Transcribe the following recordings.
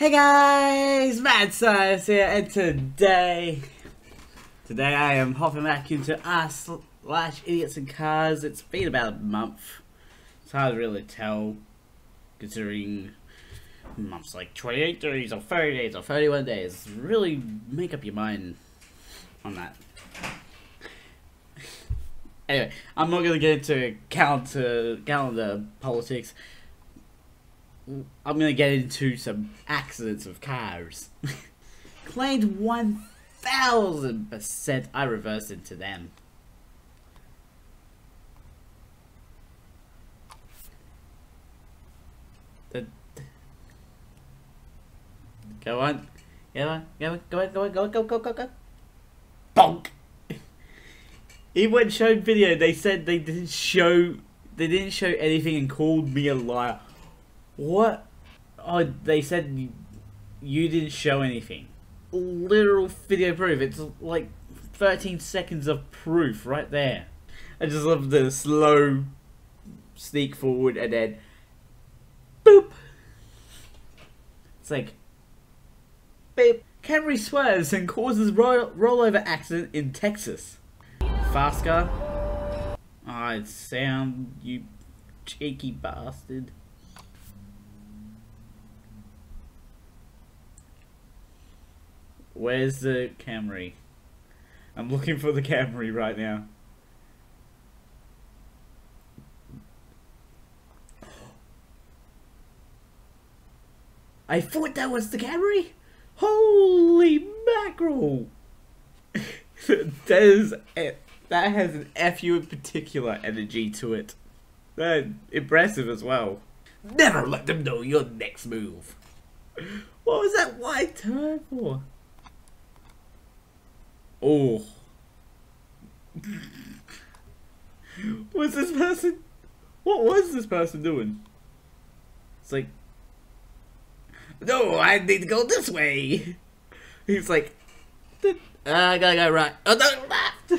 Hey guys, Mad Science here, and today I am hopping back into r/idiots and cars. It's been about a month. It's hard to really tell, considering months like 28 days or 30 days or 31 days. Really make up your mind on that. Anyway, I'm not gonna get into calendar politics. I'm gonna get into some accidents of cars. Claimed 1000% I reversed into them. Go on. Bonk! Even when showed video, they said they didn't show anything and called me a liar. What? Oh, they said you didn't show anything. Literal video proof. It's like 13 seconds of proof right there. I just love the slow sneak forward and then boop. It's like beep. Camry swerves and causes rollover accident in Texas. Fast car. Ah, oh, sound, you cheeky bastard. Where's the Camry? I'm looking for the Camry right now. I thought that was the Camry? Holy mackerel! That has an FU in particular energy to it. That's impressive as well. Never let them know your next move. What was that wide turn for? Oh. What was this person doing? It's like, no, I need to go this way. He's like, I gotta go right. Oh no, left.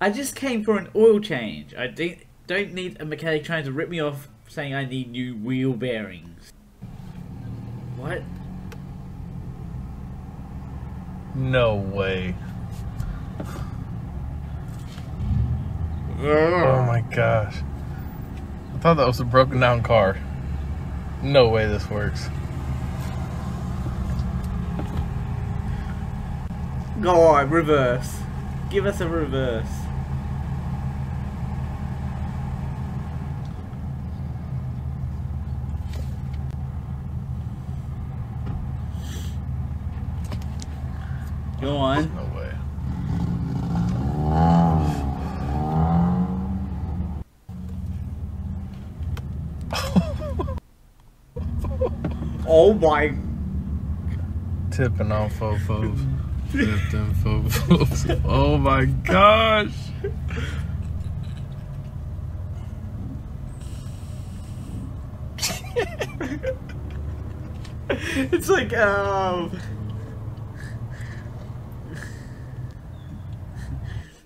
I just came for an oil change. I don't need a mechanic trying to rip me off saying I need new wheel bearings. What? No way. Oh my gosh. I thought that was a broken down car. No way this works. Go on, reverse. Give us a reverse. Go on. No way. Oh my. Tipping off fofos. Tipping fofos. Oh my gosh. It's like,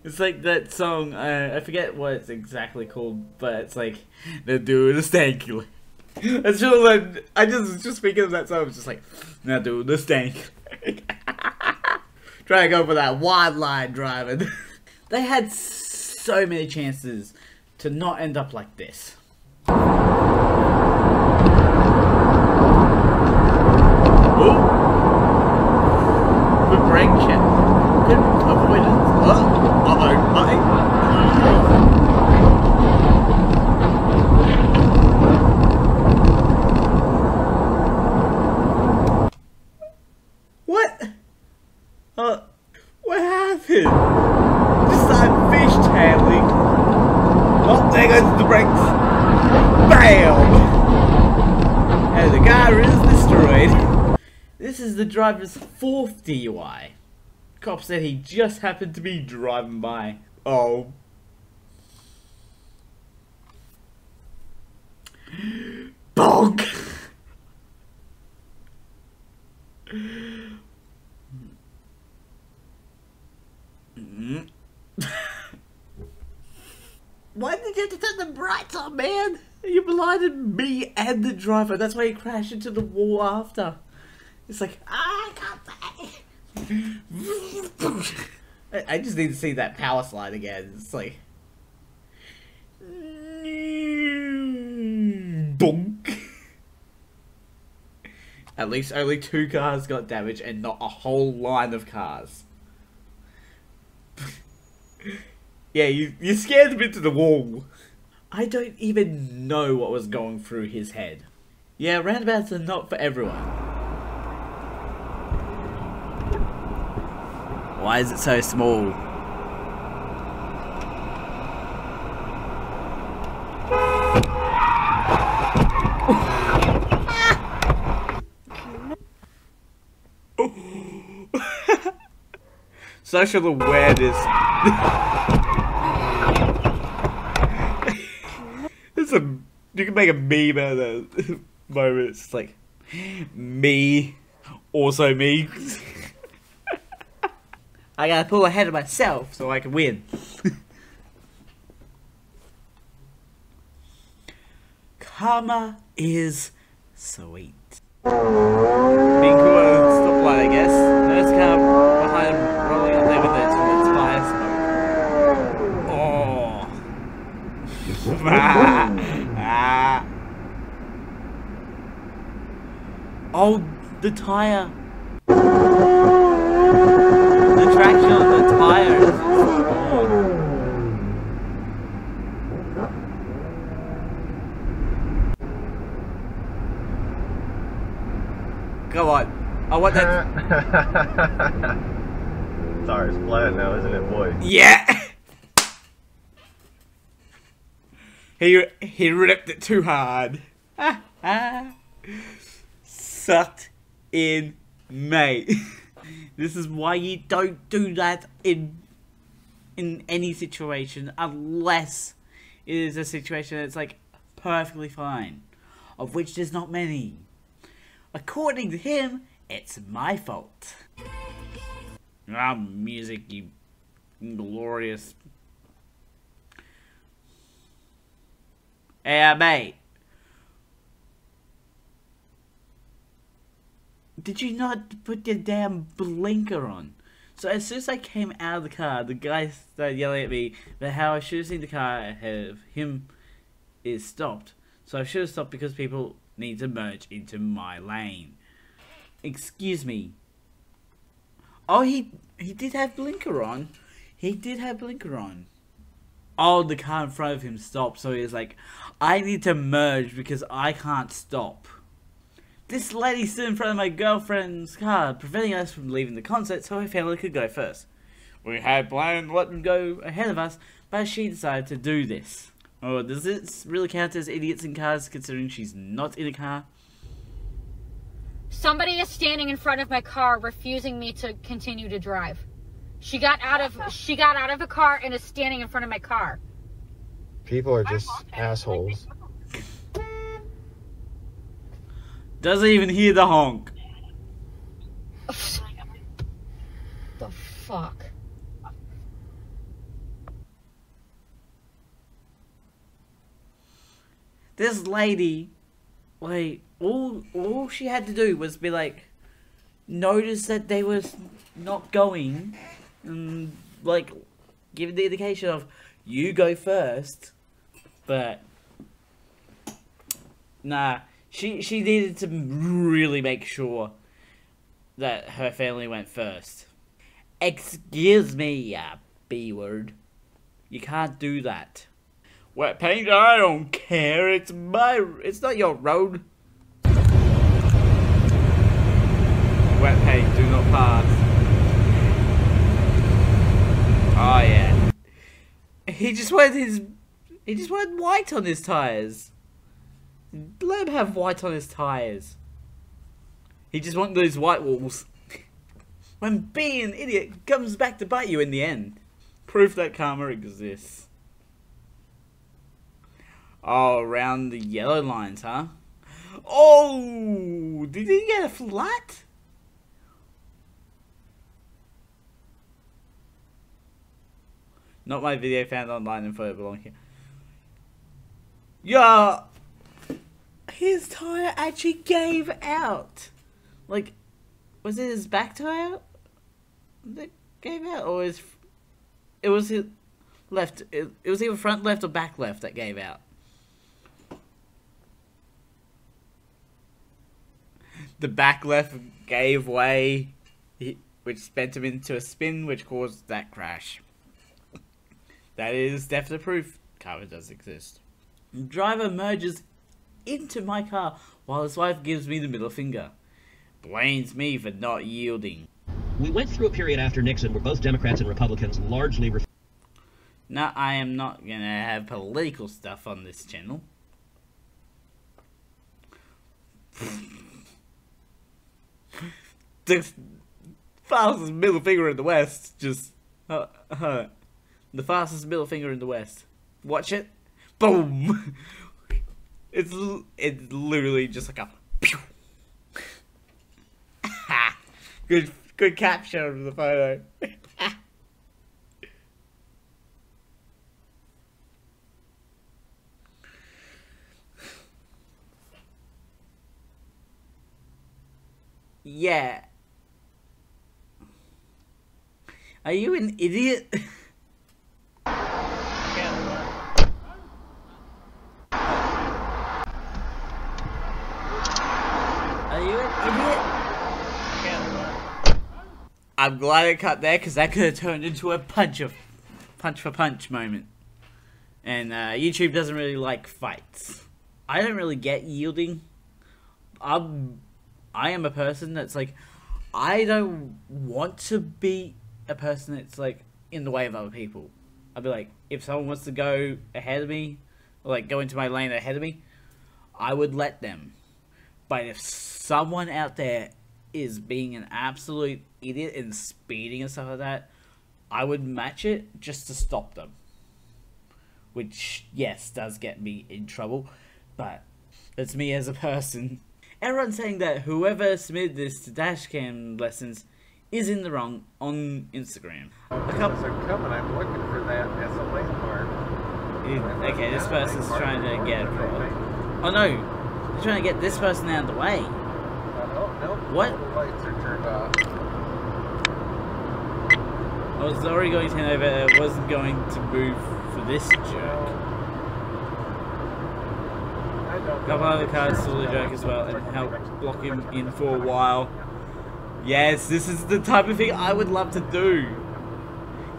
it's like that song, I forget what it's exactly called, but it's like, the dude is stanky. It's just like, I just speaking of that song, it's just like, now dude, the stank. Try to go for that wide line driving. They had so many chances to not end up like this. The driver's 4th DUI. Cop said he just happened to be driving by. Oh. Bonk! Why did you have to turn the brights on, man? You blinded me and the driver. That's why you crashed into the wall after. It's like, I got that. I just need to see that power slide again. It's like, bonk. At least only 2 cars got damaged and not a whole line of cars. Yeah, you scared him into the wall. I don't even know what was going through his head. Yeah, roundabouts are not for everyone. Why is it so small? Social awareness. You can make a meme out of that moment. It's like, me, also me. I gotta pull ahead of myself so I can win. Karma is sweet. Being cool at the stoplight, I guess. Notice karma behind. Oh, the tire. The traction on the tire is gone. Go on. I want that. Tire is flat now, isn't it, boy? Yeah. He ripped it too hard. Sucked in, mate. This is why you don't do that in any situation, unless it is a situation that's like perfectly fine, of which there's not many. According to him, it's my fault. Ah, music, you glorious. Hey, mate. Did you not put your damn blinker on? So as soon as I came out of the car, the guy started yelling at me about how I should have seen the car ahead of him is stopped. So I should have stopped because people need to merge into my lane. Excuse me. Oh, he did have blinker on. He did have blinker on. Oh, the car in front of him stopped, so he was like, I need to merge because I can't stop. This lady stood in front of my girlfriend's car, preventing us from leaving the concert so her family could go first. We had planned to let them go ahead of us, but she decided to do this. Oh, does this really count as idiots in cars, considering she's not in a car? Somebody is standing in front of my car, refusing me to continue to drive. She got out of the car and is standing in front of my car. People are just assholes. Doesn't even hear the honk. The fuck. This lady, like, all she had to do was be like, notice that they were not going. And like, give the indication of you go first, but nah, she needed to really make sure that her family went first. Excuse me, B-word. You can't do that. Wet paint? I don't care. It's not your road. Wet paint, do not pass. Oh yeah. He just wanted white on his tires. Let him have white on his tires. He just wanted those white walls. When being an idiot comes back to bite you in the end. Proof that karma exists. Oh, around the yellow lines, huh? Oh, did he get a flat? Not my video found online and photo belong here. Yeah, his tire actually gave out. Like, Was it his back tire that gave out, or his? It was his left. It was either front left or back left that gave out. The back left gave way, which sped him into a spin, which caused that crash. That is definite proof karma does exist. Driver merges into my car while his wife gives me the middle finger. Blames me for not yielding. We went through a period after Nixon where both Democrats and Republicans largely... Now, I am not going to have political stuff on this channel. The fastest middle finger in the West, just... The fastest middle finger in the West. Watch it. Boom! It's literally just like a... Pew! Good capture of the photo. Yeah. Are you an idiot? I'm glad it cut there, because that could have turned into a punch for punch moment. And YouTube doesn't really like fights. I don't really get yielding. I am a person that's like, I don't want to be a person that's like in the way of other people. I'd be like, if someone wants to go ahead of me, or like go into my lane ahead of me, I would let them. But if someone out there is being an absolute idiot and speeding and stuff like that, I would match it just to stop them. Which, yes, does get me in trouble, but it's me as a person. Everyone's saying that whoever submitted this to dashcam lessons is in the wrong on Instagram. A couple are coming, I'm looking for that SLA part. Okay, this person's trying to get a problem. Oh no, they're trying to get this person out of the way. Nope, what? The lights are turned off. I was already going to hand over, I wasn't going to move for this jerk. A couple other cars still a jerk as well, and help block him in for a while. Yes, this is the type of thing I would love to do.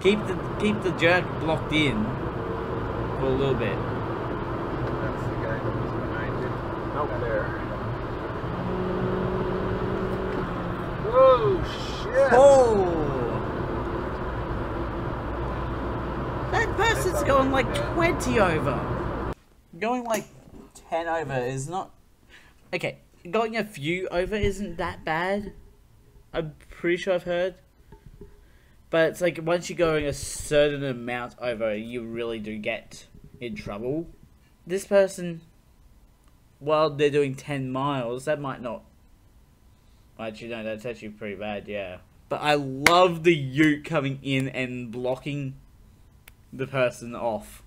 Keep the jerk blocked in for a little bit. That's the guy that was behind you. Nope, there. Oh shit! Oh! That person's going like 20 over. Going like 10 over is not... Okay, going a few over isn't that bad. I'm pretty sure I've heard. But it's like once you're going a certain amount over, you really do get in trouble. This person, while they're doing 10 miles, that might not... Actually, no, that's actually pretty bad, yeah. But I love the ute coming in and blocking the person off.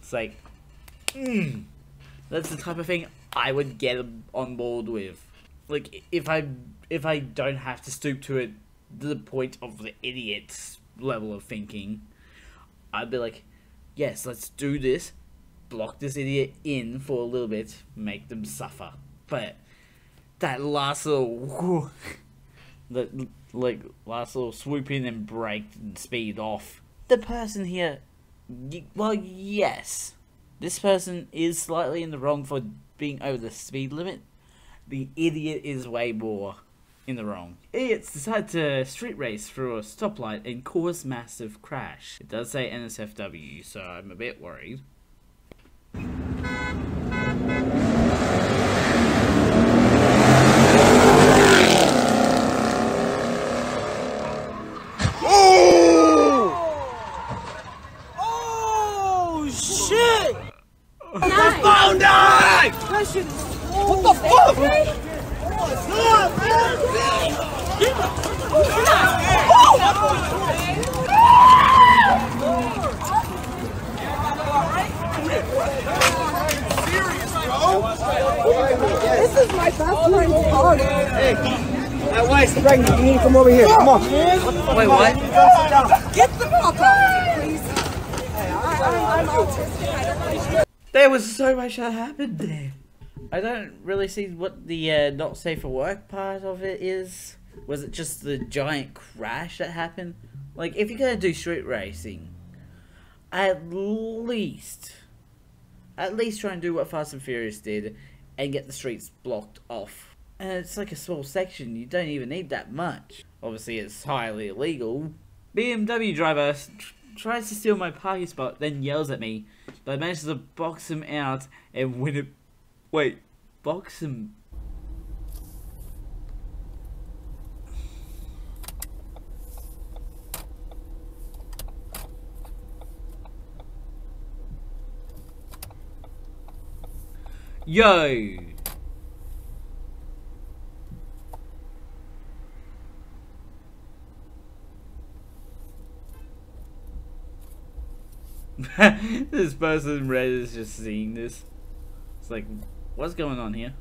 It's like, that's the type of thing I would get on board with. Like, if I don't have to stoop to it to the point of the idiot's level of thinking, I'd be like, yes, let's do this, block this idiot in for a little bit, make them suffer. But that last little, swoop in and break and speed off. The person here, well, yes, this person is slightly in the wrong for being over the speed limit. The idiot is way more in the wrong. Idiots decide to street race through a stoplight and cause massive crash. It does say NSFW, so I'm a bit worried. This is my best friend's dog. Hey, My wife's pregnant. You need to come over here. Come on. Wait, what? Get the fuck out, please. I'm autistic. I don't understand. There was so much that happened there. I don't really see what the not safe for work part of it is. Was it just the giant crash that happened? Like, if you're gonna do street racing, at least try and do what Fast and Furious did and get the streets blocked off. And it's like a small section, you don't even need that much. Obviously it's highly illegal. BMW driver tries to steal my parking spot, then yells at me, but I manage to box him out and win it. Wait, box him? Yo! This person in red is just seeing this. It's like, what's going on here?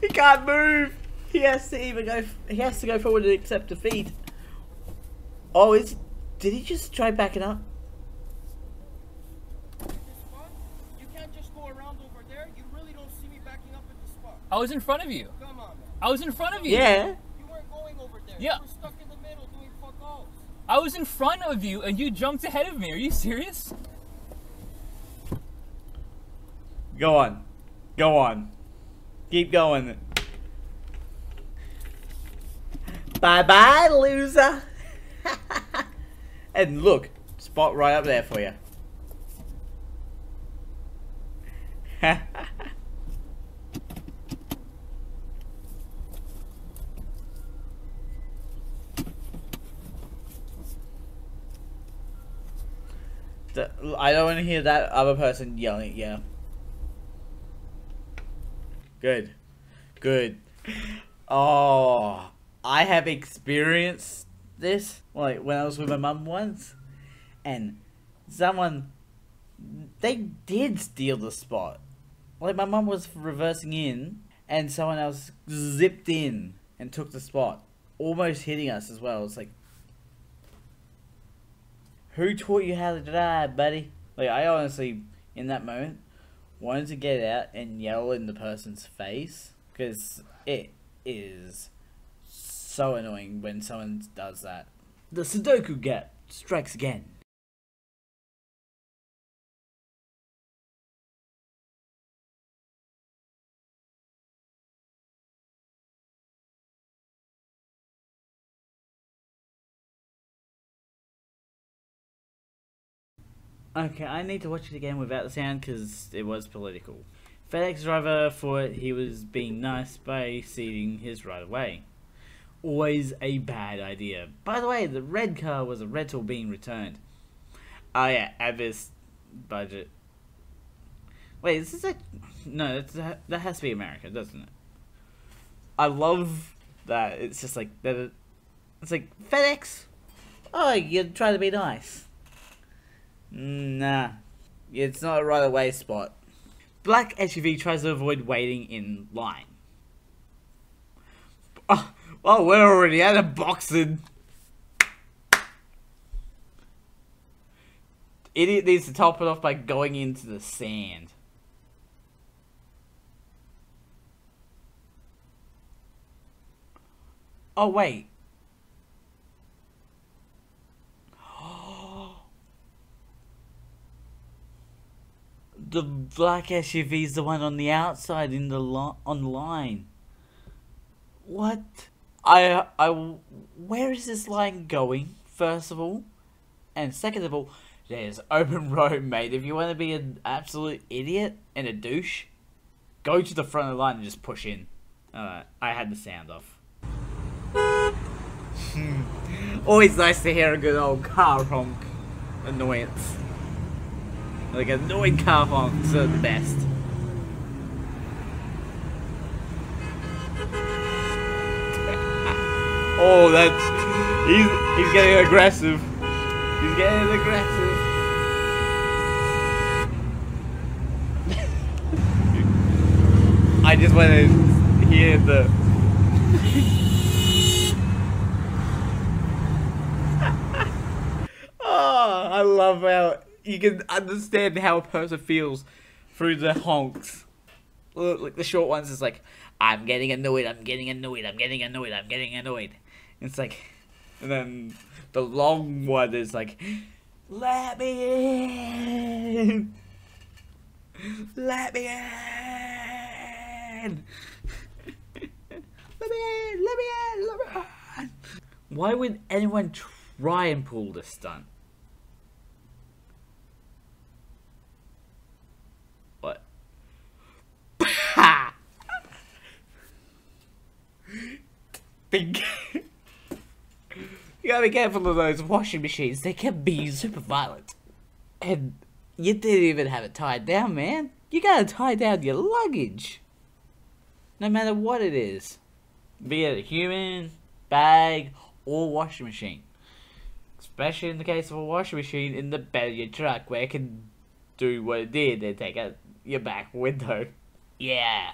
He can't move. He has to even go. He has to go forward and accept defeat. Oh, is. Did he just try backing up? You can't just go around over there. You really don't see me backing up at the spot. I was in front of you. Come on, man. I was in front of you. Yeah. You weren't going over there. Yeah. You were stuck in the middle doing fuck all. I was in front of you and you jumped ahead of me. Are you serious? Go on. Go on. Keep going. Bye-bye, loser. And look, spot right up there for you. I don't want to hear that other person yelling, yeah. Good. Good. Oh, I have experienced this, like when I was with my mum once, and they did steal the spot. Like my mum was reversing in and someone else zipped in and took the spot, almost hitting us as well. It's like, who taught you how to drive, buddy? Like, I honestly in that moment wanted to get out and yell in the person's face, because it is so annoying when someone does that. The Sudoku gap strikes again. Okay, I need to watch it again without the sound because it was political. FedEx driver thought he was being nice by ceding his right of way. Always a bad idea. By the way, the red car was a rental being returned. Oh yeah, Avis budget. Wait, is this a... No, that has to be America, doesn't it? I love that. It's just like... It's like, FedEx? Oh, you're trying to be nice. Nah. It's not a right-of-way spot. Black SUV tries to avoid waiting in line. Oh. Oh, we're already out of boxing. Idiot needs to top it off by going into the sand. Oh, wait. The black SUV is the one on the outside in the line. What? Where is this line going, first of all? And second of all, there's open road, mate. If you want to be an absolute idiot and a douche, go to the front of the line and just push in. Alright, I had the sound off. Always nice to hear a good old car honk annoyance. Like, annoying car honks are the best. Oh, that's... He's getting aggressive. He's getting aggressive. I just want to hear the... Oh, I love how you can understand how a person feels through the honks. Like the short ones is like, I'm getting annoyed, I'm getting annoyed, I'm getting annoyed, I'm getting annoyed. It's like, and then the long one is like, let me in, let me in. Let me in, let me in, let me in. Why would anyone try and pull this stunt? What? You gotta be careful of those washing machines. They can be super violent. And you didn't even have it tied down, man. You gotta tie down your luggage. No matter what it is, be it a human, bag, or washing machine. Especially in the case of a washing machine in the bed of your truck where it can do what it did and take out your back window. Yeah,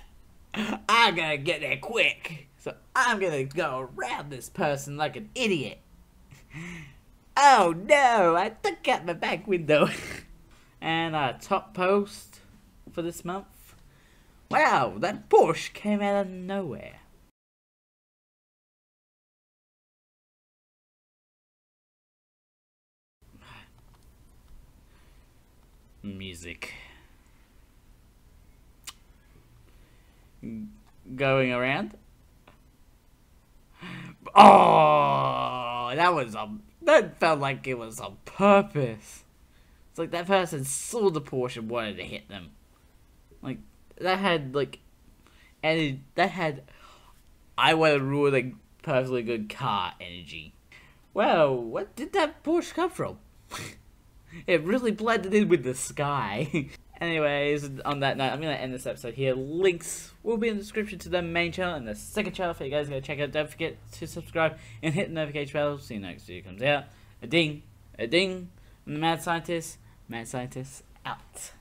I'm gonna get there quick, so I'm gonna go around this person like an idiot. Oh no, I took out my back window. And our top post for this month. Wow, that Porsche came out of nowhere. Music. Going around. Oh, that was on... That felt like it was on purpose. It's like that person saw the Porsche and wanted to hit them. Like... That had, like, and that had, I want to ruin a perfectly good car energy. Well, where did that Porsche come from? It really blended in with the sky. Anyways, on that note, I'm going to end this episode here. Links will be in the description to the main channel and the second channel for you guys to go check out. Don't forget to subscribe and hit the notification bell so you know next video comes out. A ding, a ding. I'm the Mad Scientist out.